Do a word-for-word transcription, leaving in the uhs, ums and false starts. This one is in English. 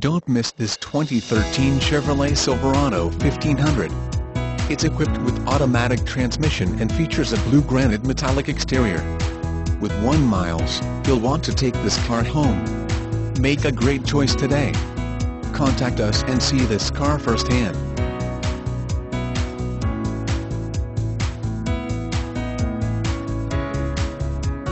Don't miss this twenty thirteen Chevrolet Silverado fifteen hundred. It's equipped with automatic transmission and features a blue granite metallic exterior. With one miles, you'll want to take this car home. Make a great choice today. Contact us and see this car firsthand.